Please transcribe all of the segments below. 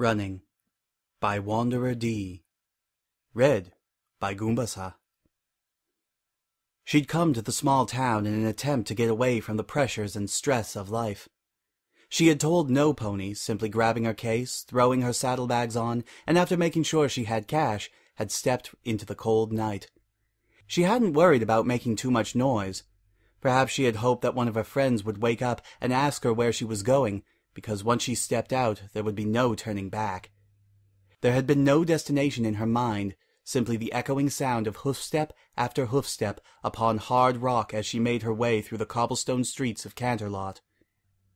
Running by Wanderer D. Read by Goombasa. She'd come to the small town in an attempt to get away from the pressures and stress of life. She had told no pony, simply grabbing her case, throwing her saddlebags on, and after making sure she had cash, had stepped into the cold night. She hadn't worried about making too much noise. Perhaps she had hoped that one of her friends would wake up and ask her where she was going, because once she stepped out, there would be no turning back. There had been no destination in her mind, simply the echoing sound of hoofstep after hoofstep upon hard rock as she made her way through the cobblestone streets of Canterlot.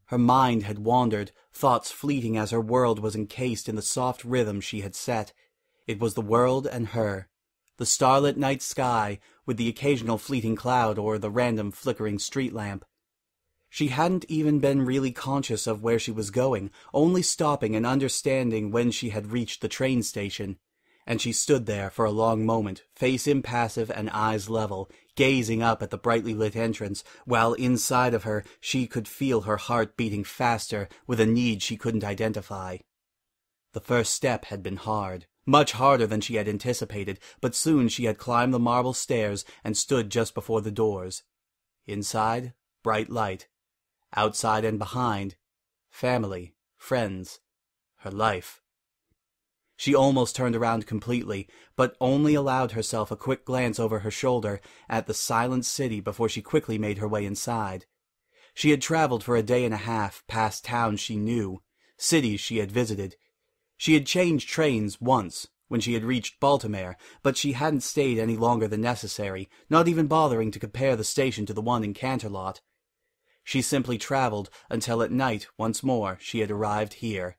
Her mind had wandered, thoughts fleeting as her world was encased in the soft rhythm she had set. It was the world and her, the starlit night sky, with the occasional fleeting cloud or the random flickering street lamp. She hadn't even been really conscious of where she was going, only stopping and understanding when she had reached the train station. And she stood there for a long moment, face impassive and eyes level, gazing up at the brightly lit entrance, while inside of her she could feel her heart beating faster with a need she couldn't identify. The first step had been hard, much harder than she had anticipated, but soon she had climbed the marble stairs and stood just before the doors. Inside, bright light. Outside and behind, family, friends, her life. She almost turned around completely, but only allowed herself a quick glance over her shoulder at the silent city before she quickly made her way inside. She had traveled for a day and a half past towns she knew, cities she had visited. She had changed trains once, when she had reached Baltimore, but she hadn't stayed any longer than necessary, not even bothering to compare the station to the one in Canterlot. She simply traveled until at night once more she had arrived here.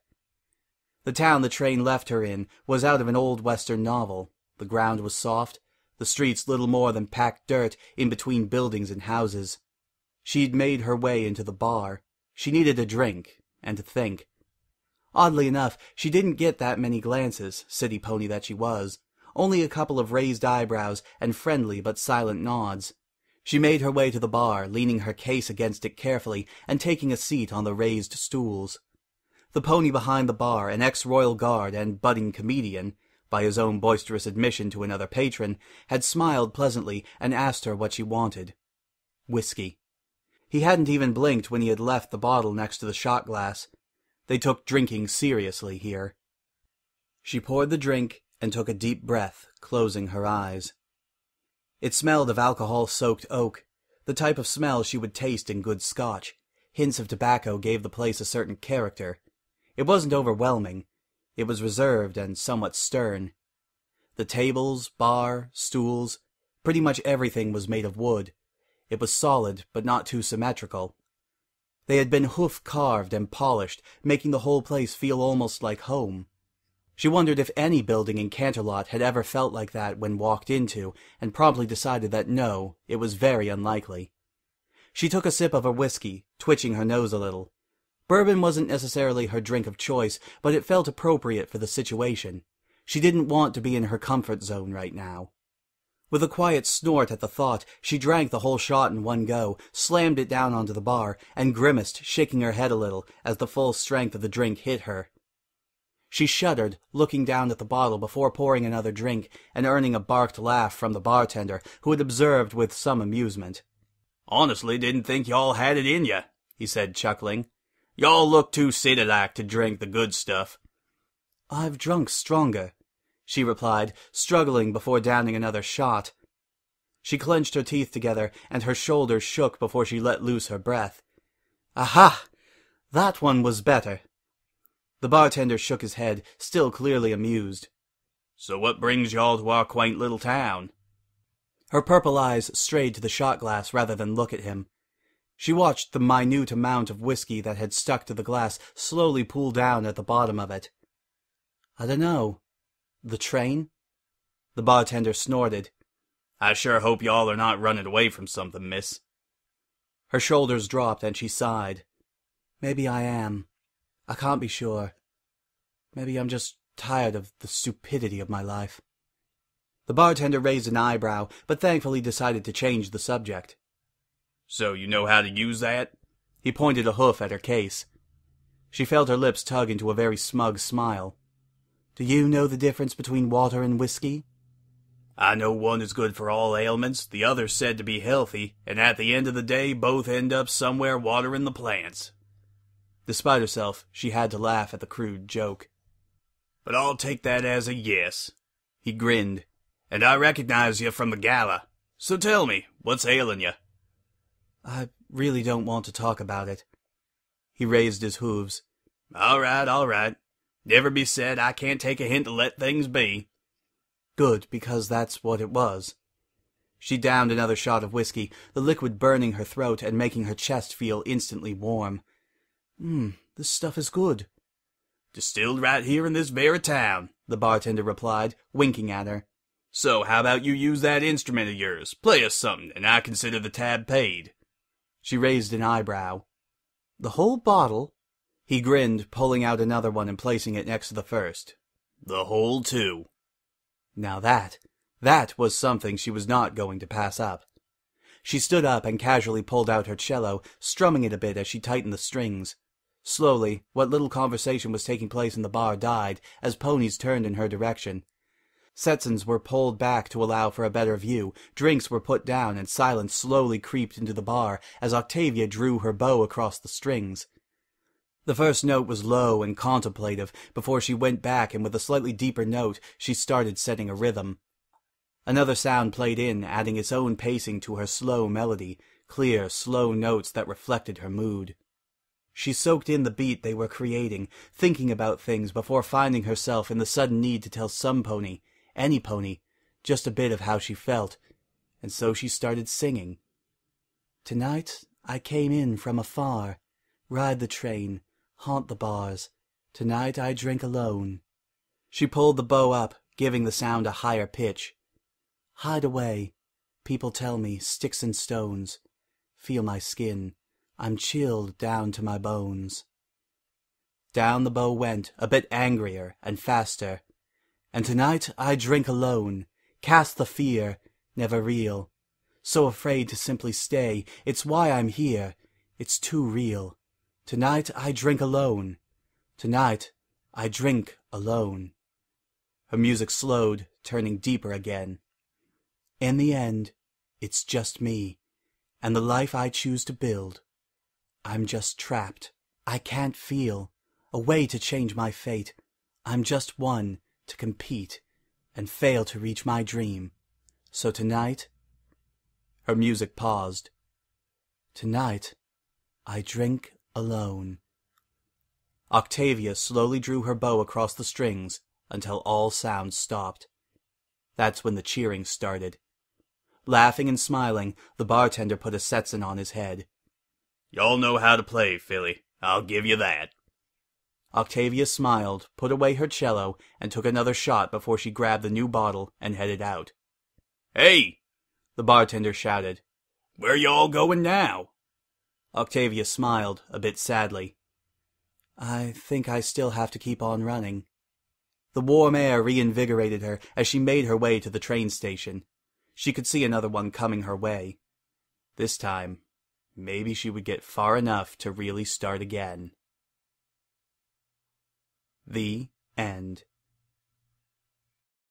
The town the train left her in was out of an old Western novel. The ground was soft, the streets little more than packed dirt in between buildings and houses. She'd made her way into the bar. She needed a drink and to think. Oddly enough, she didn't get that many glances, city pony that she was, only a couple of raised eyebrows and friendly but silent nods. She made her way to the bar, leaning her case against it carefully and taking a seat on the raised stools. The pony behind the bar, an ex-royal guard and budding comedian, by his own boisterous admission to another patron, had smiled pleasantly and asked her what she wanted. Whiskey. He hadn't even blinked when he had left the bottle next to the shot glass. They took drinking seriously here. She poured the drink and took a deep breath, closing her eyes. It smelled of alcohol-soaked oak, the type of smell she would taste in good Scotch. Hints of tobacco gave the place a certain character. It wasn't overwhelming. It was reserved and somewhat stern. The tables, bar, stools, pretty much everything was made of wood. It was solid, but not too symmetrical. They had been hoof-carved and polished, making the whole place feel almost like home. She wondered if any building in Canterlot had ever felt like that when walked into, and promptly decided that no, it was very unlikely. She took a sip of her whiskey, twitching her nose a little. Bourbon wasn't necessarily her drink of choice, but it felt appropriate for the situation. She didn't want to be in her comfort zone right now. With a quiet snort at the thought, she drank the whole shot in one go, slammed it down onto the bar, and grimaced, shaking her head a little as the full strength of the drink hit her. She shuddered, looking down at the bottle before pouring another drink and earning a barked laugh from the bartender, who had observed with some amusement. "Honestly, didn't think y'all had it in ya," he said, chuckling. "Y'all look too city-like to drink the good stuff." "I've drunk stronger," she replied, struggling before downing another shot. She clenched her teeth together, and her shoulders shook before she let loose her breath. "Aha! That one was better." The bartender shook his head, still clearly amused. "So what brings y'all to our quaint little town?" Her purple eyes strayed to the shot-glass rather than look at him. She watched the minute amount of whiskey that had stuck to the glass slowly pool down at the bottom of it. "I don't know. The train?" The bartender snorted. "I sure hope y'all are not running away from something, miss." Her shoulders dropped and she sighed. "Maybe I am. I can't be sure. Maybe I'm just tired of the stupidity of my life." The bartender raised an eyebrow, but thankfully decided to change the subject. "So you know how to use that?" He pointed a hoof at her case. She felt her lips tug into a very smug smile. "Do you know the difference between water and whiskey?" "I know one is good for all ailments, the other said to be healthy, and at the end of the day both end up somewhere watering the plants." Despite herself, she had to laugh at the crude joke. "But I'll take that as a yes." He grinned. "And I recognize you from the gala. So tell me, what's ailing you?" "I really don't want to talk about it." He raised his hooves. "All right, all right. Never be said, I can't take a hint to let things be." Good, because that's what it was. She downed another shot of whiskey, the liquid burning her throat and making her chest feel instantly warm. This stuff is good. "Distilled right here in this very town," the bartender replied, winking at her. "So how about you use that instrument of yours, play us something, and I consider the tab paid." She raised an eyebrow. "The whole bottle?" He grinned, pulling out another one and placing it next to the first. "The whole two." Now that was something she was not going to pass up. She stood up and casually pulled out her cello, strumming it a bit as she tightened the strings. Slowly, what little conversation was taking place in the bar died as ponies turned in her direction. Setsons were pulled back to allow for a better view, drinks were put down, and silence slowly crept into the bar as Octavia drew her bow across the strings. The first note was low and contemplative before she went back, and with a slightly deeper note she started setting a rhythm. Another sound played in, adding its own pacing to her slow melody, clear, slow notes that reflected her mood. She soaked in the beat they were creating, thinking about things before finding herself in the sudden need to tell some pony, any pony, just a bit of how she felt, and so she started singing. "Tonight I came in from afar, ride the train, haunt the bars, tonight I drink alone." She pulled the bow up, giving the sound a higher pitch. "Hide away, people tell me, sticks and stones, feel my skin, I'm chilled down to my bones." Down the bow went, a bit angrier and faster. "And tonight I drink alone, cast the fear, never reel. So afraid to simply stay, it's why I'm here, it's too real. Tonight I drink alone, tonight I drink alone." Her music slowed, turning deeper again. "In the end, it's just me, and the life I choose to build. I'm just trapped. I can't feel a way to change my fate. I'm just one to compete and fail to reach my dream. So tonight..." Her music paused. "Tonight, I drink alone." Octavia slowly drew her bow across the strings until all sounds stopped. That's when the cheering started. Laughing and smiling, the bartender put a Stetson on his head. "Y'all know how to play, Philly. I'll give you that." Octavia smiled, put away her cello, and took another shot before she grabbed the new bottle and headed out. "Hey!" the bartender shouted. "Where y'all going now?" Octavia smiled, a bit sadly. "I think I still have to keep on running." The warm air reinvigorated her as she made her way to the train station. She could see another one coming her way. This time, maybe she would get far enough to really start again. The end.